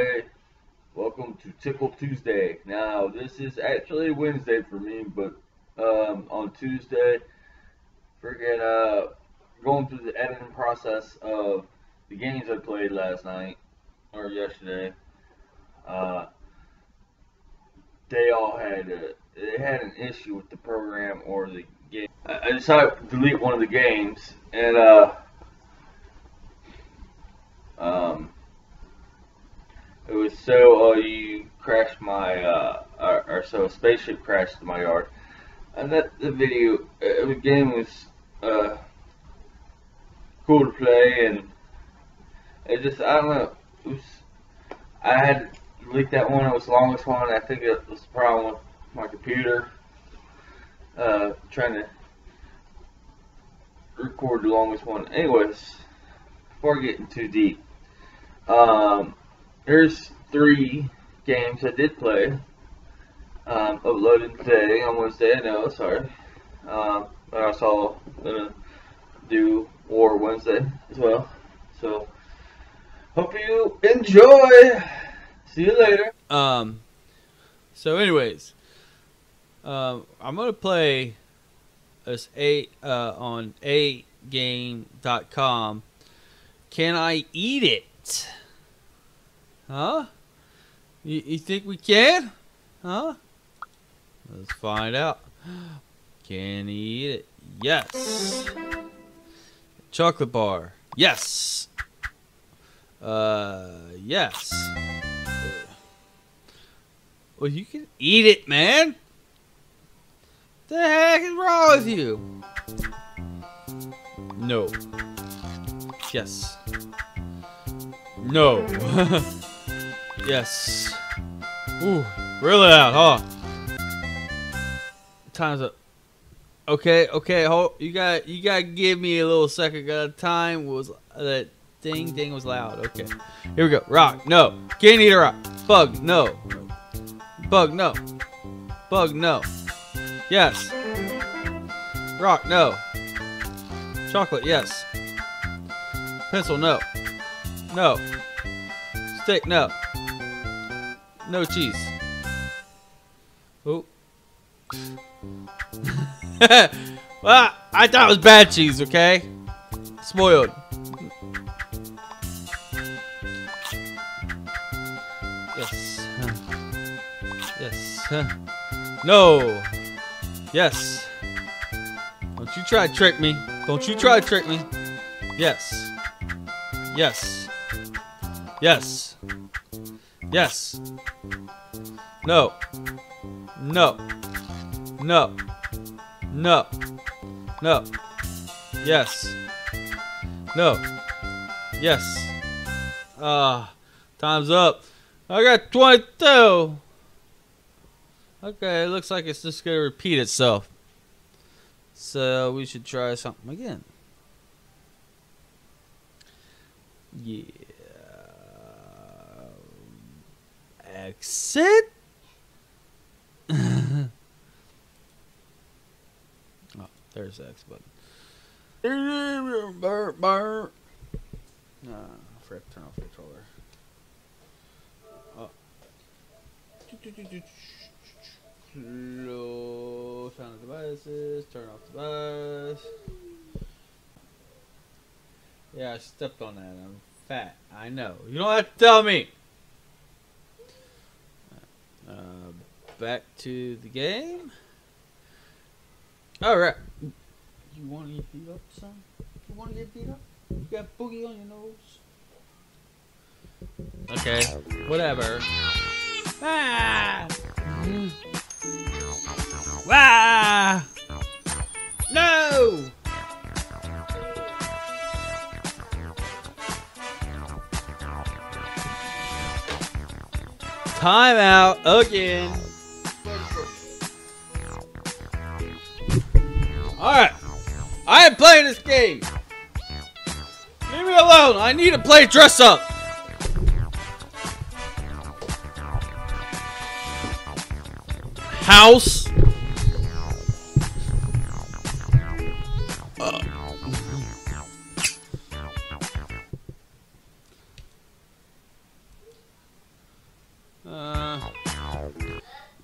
Wednesday. Welcome to Tickle Tuesday. Now, this is actually Wednesday for me, but on Tuesday, freaking going through the editing process of the games I played last night or yesterday. They all had it had an issue with the program or the game. I decided to delete one of the games, and it was so you crashed my or so a spaceship crashed in my yard, and that the video the game was cool to play, and it just, I don't know, it was, I had to delete that one. It was the longest one. I think it was the problem with my computer trying to record the longest one. Anyways, before getting too deep, here's three games I did play, uploaded today on Wednesday. I know, sorry, but I was all gonna do War Wednesday as well, so hope you enjoy. See you later. So anyways, I'm gonna play this on agames.com. Can I Eat It? Huh? You think we can? Huh? Let's find out. Can he eat it? Yes. Chocolate bar. Yes. Yes. Well, you can eat it, man. What the heck is wrong with you? No. Yes. No. Yes. Ooh, really loud, huh? Time's up. Okay, okay. Hold. You gotta give me a little second. Got time. Was that ding was loud? Okay. Here we go. Rock. No. Can't eat a rock. Bug. No. Bug. No. Bug. No. Yes. Rock. No. Chocolate. Yes. Pencil. No. No. Stick. No. No cheese. Oh. Well, I thought it was bad cheese, okay? Spoiled. Yes. Yes. No. Yes. Don't you try to trick me. Don't you try to trick me. Yes. Yes. Yes. Yes. No. No. No. No. No. Yes. No. Yes. Time's up. I got 22. Okay, it looks like it's just gonna repeat itself. So we should try something again. Yeah. Exit. Oh, there's the X button. No, I forgot to turn off the controller. Oh. Sound of devices. Turn off the device. Yeah, I stepped on that. I'm fat. I know. You don't have to tell me. Back to the game. Alright. You want to get beat up, son? You want to get beat up? You got boogie on your nose. Okay, whatever. Ah! Ah! No! Time out again. Alright. I am playing this game. Leave me alone. I need to play dress up. House.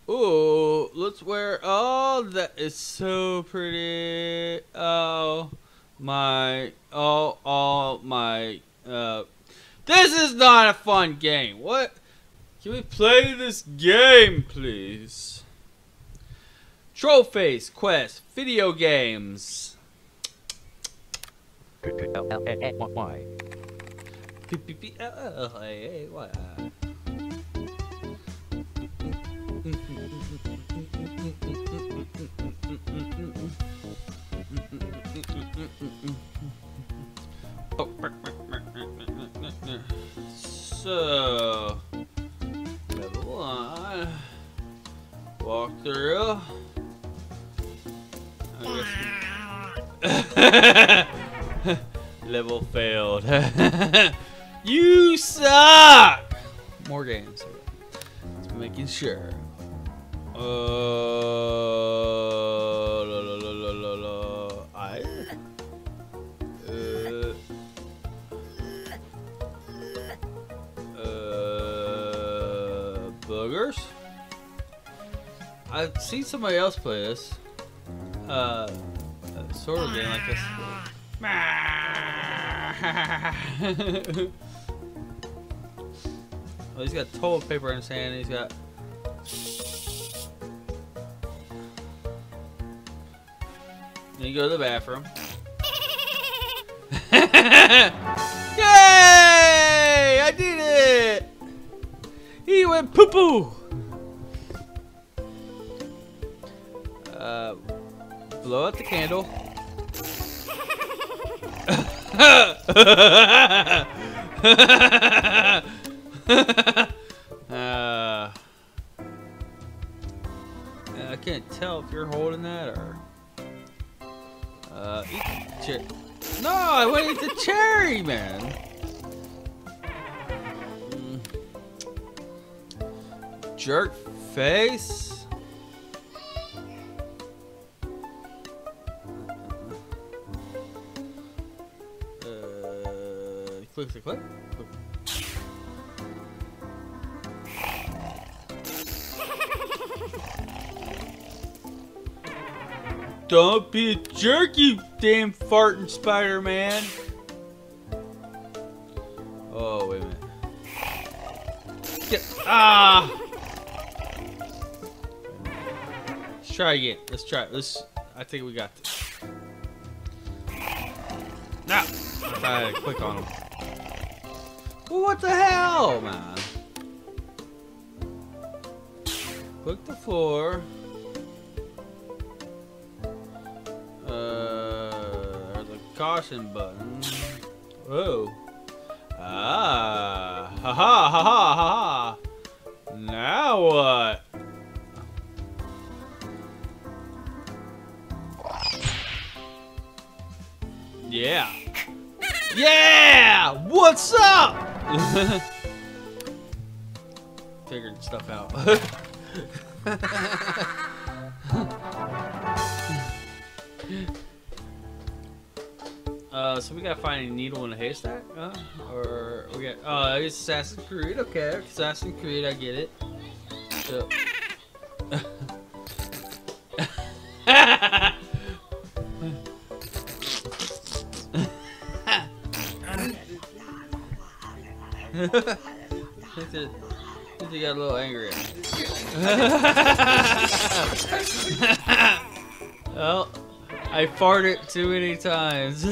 Ooh, let's wear. Oh, that is so pretty. Oh my. Oh my. This is not a fun game. What? Can we play this game, please? Troll Face Quest video games. So, level 1, walk through. I guess level failed. You suck. More games. Just making sure. Boogers. I've seen somebody else play this. Sort of game like this. Oh, he's got toilet paper in his hand. He's got. Then you go to the bathroom. Yay! I did it! He went poo poo! Blow out the candle. I can't tell if you're holding that or. Eat the cherry. No, I want to eat the cherry, man. Jerk face. Click the clip. Don't be a jerk, you damn farting Spider-Man. Oh, wait a minute. Get, ah! Let's try again. Let's try it. Let's. I think we got this. No! If I had to click on him. Well, what the hell, man? Click the floor. Caution button. Whoa. Ah. Ha ha ha ha ha. Now what? Yeah. Yeah! What's up? Figuring stuff out. So we gotta find a needle in a haystack, huh? Or we got it's Assassin's Creed. Okay, Assassin's Creed, I get it. So. I think they got a little angry at me. Well. I farted too many times.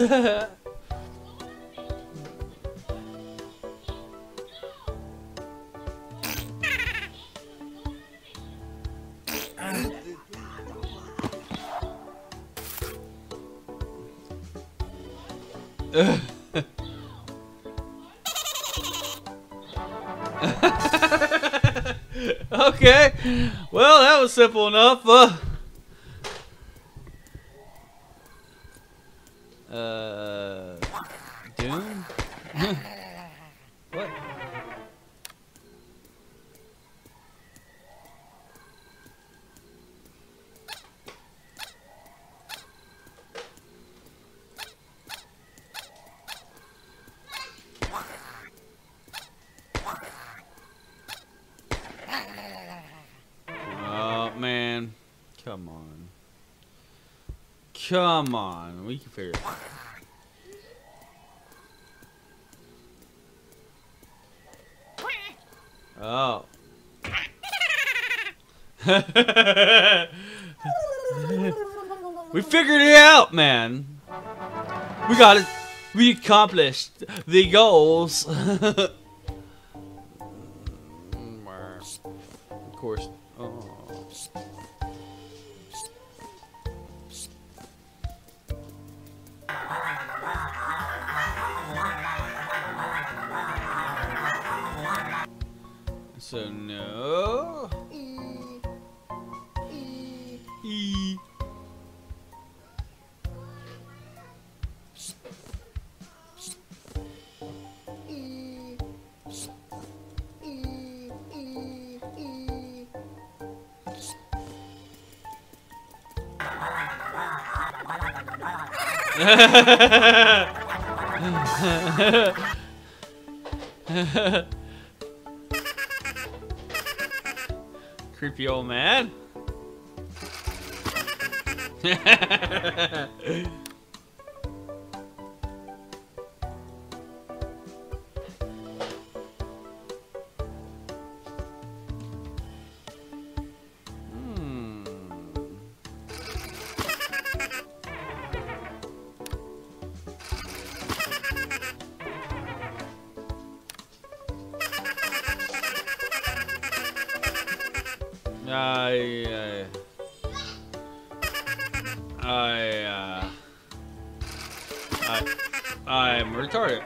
Okay. Well, that was simple enough. Doom? What? Come on. Come on. We can figure it out. Oh. We figured it out, man. We got it. We accomplished the goals. Of course. Oh. So no. Creepy old man. I'm retarded.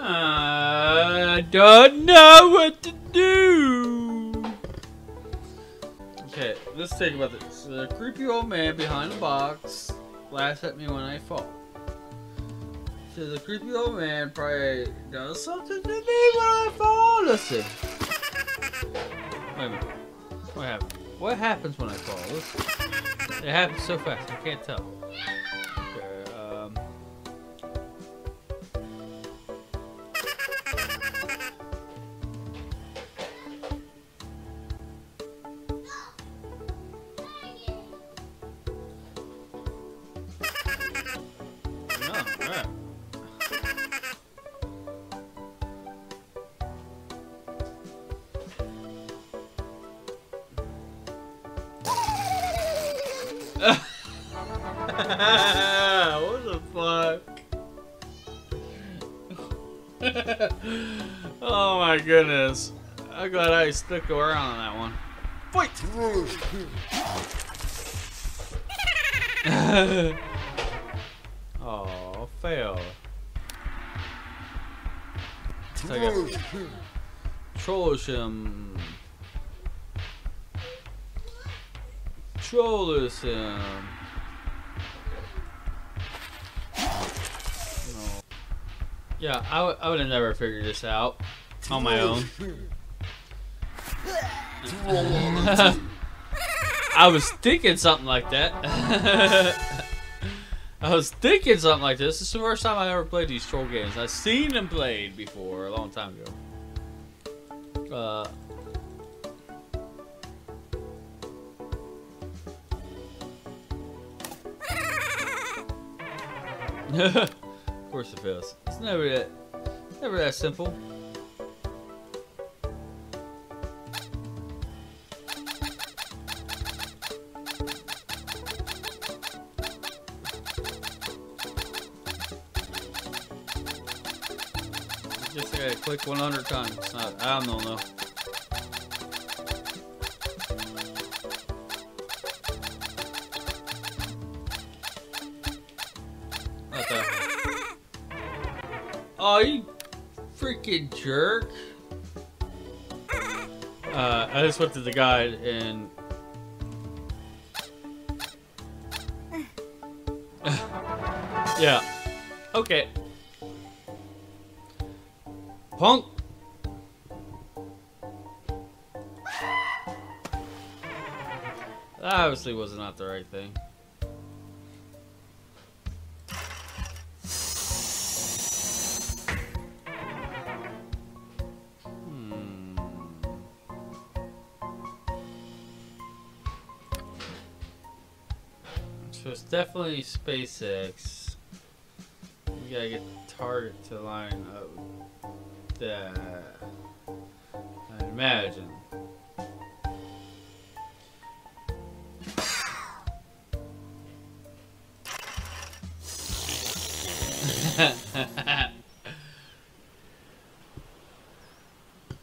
I don't know what to do. Okay, let's think about this. The creepy old man behind the box laughs at me when I fall. So the creepy old man probably does something to me when I fall. Let's see. Wait a minute. What happened? What happens when I fall? Listen. It happens so fast. I can't tell. What the fuck? Oh my goodness. I'm glad I stuck around on that one. Fight! Oh, fail. Troll him. Yeah, I would have never figured this out on my own. I was thinking something like that. I was thinking something like this. This is the first time I ever played these troll games. I've seen them played before a long time ago. Of course it fails. It's never that simple. Just gotta click 100 times. It's not, I don't know. Oh, you freaking jerk. I just looked at the guide and yeah. Okay. Punk. That obviously was not the right thing. So it's definitely SpaceX. We gotta get the target to line up with that, I imagine.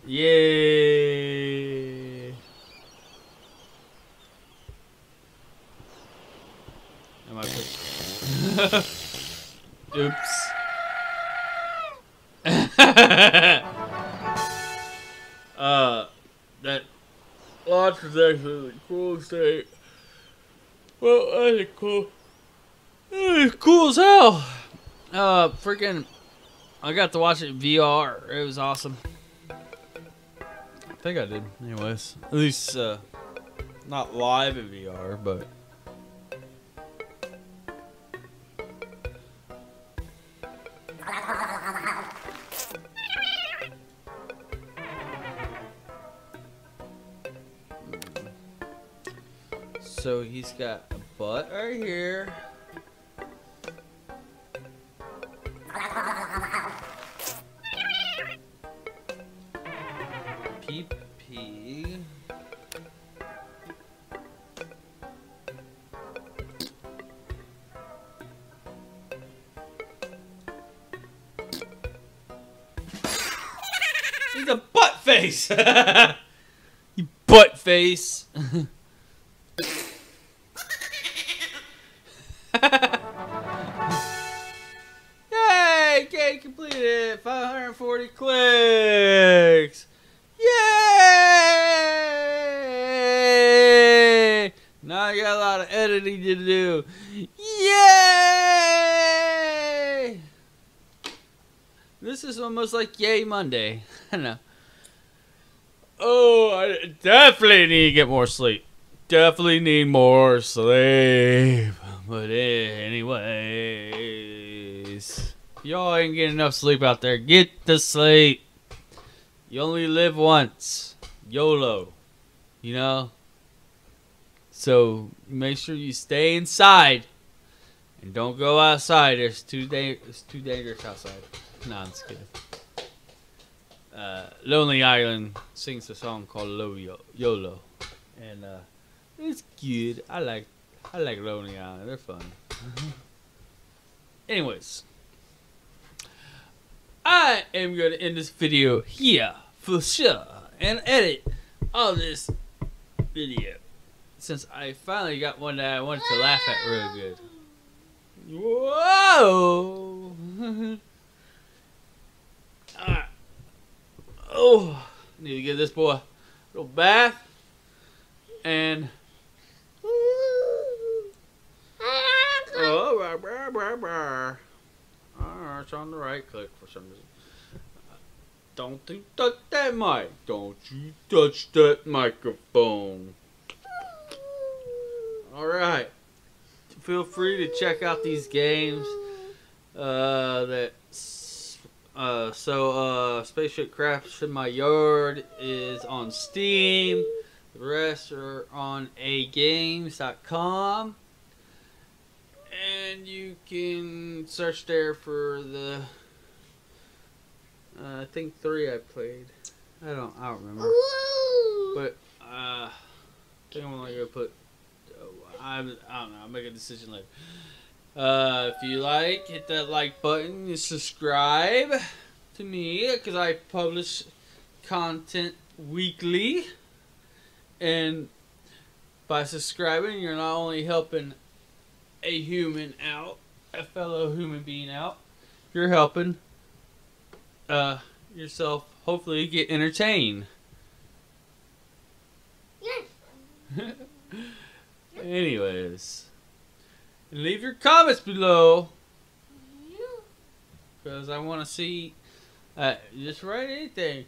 Yay! Am I pushing? Oops. That launch was actually the coolest thing. Well, that is cool. That is cool as hell. Freaking, I got to watch it in VR. It was awesome. I think I did. Anyways, at least, not live in VR, but. So he's got a butt right here. You butt face. Yay! Game completed. 540 clicks. Yay! Now I got a lot of editing to do. Yay! This is almost like Yay Monday. I don't know. Oh, I definitely need to get more sleep. Definitely need more sleep. But anyways, y'all ain't getting enough sleep out there. Get to sleep. You only live once. YOLO. You know? So make sure you stay inside. And don't go outside. It's too dangerous outside. Nah, I'm just kidding. Lonely Island sings a song called YOLO, and it's good. I like Lonely Island. They're fun. Anyways, I am gonna end this video here for sure and edit all this video since I finally got one that I wanted to laugh at real good. Whoa! All right. Oh, need to give this boy a little bath and oh, it's on the right click for some reason. Don't you touch that mic. Don't you touch that microphone. All right. Feel free to check out these games that. Spaceship Crafts in My Yard is on Steam. The rest are on agames.com. And you can search there for the, I think 3 I played. I don't remember. But, I think I'm only going to put, I don't know, I'll make a decision later. If you like, hit that like button and subscribe to me because I publish content weekly, and by subscribing you're not only helping a human out, a fellow human being out, you're helping yourself hopefully get entertained. Anyways, leave your comments below, because I want to see just write anything.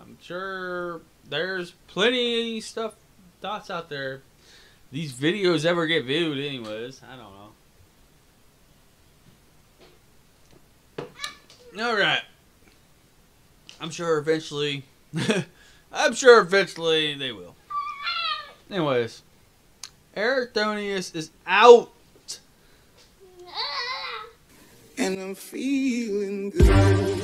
I'm sure there's plenty of stuff, thoughts out there. These videos ever get viewed anyways, I don't know. Alright. I'm sure eventually they will. Anyways, Ericthonius is out. And I'm feeling good.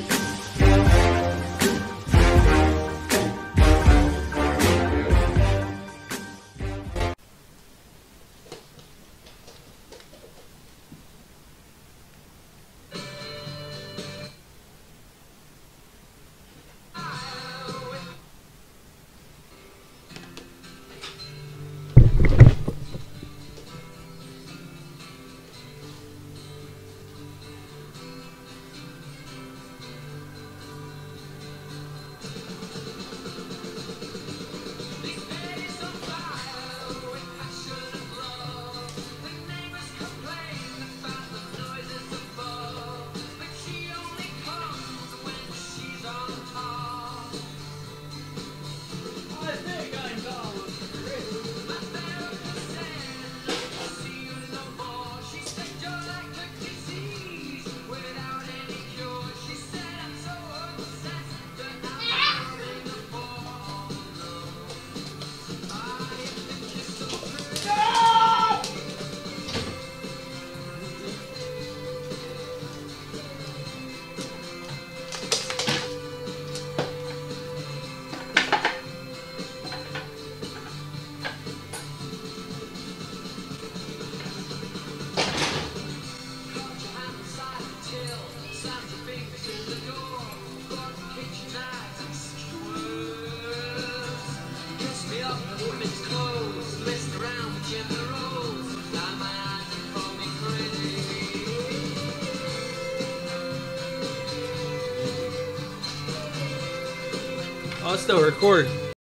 Still recording.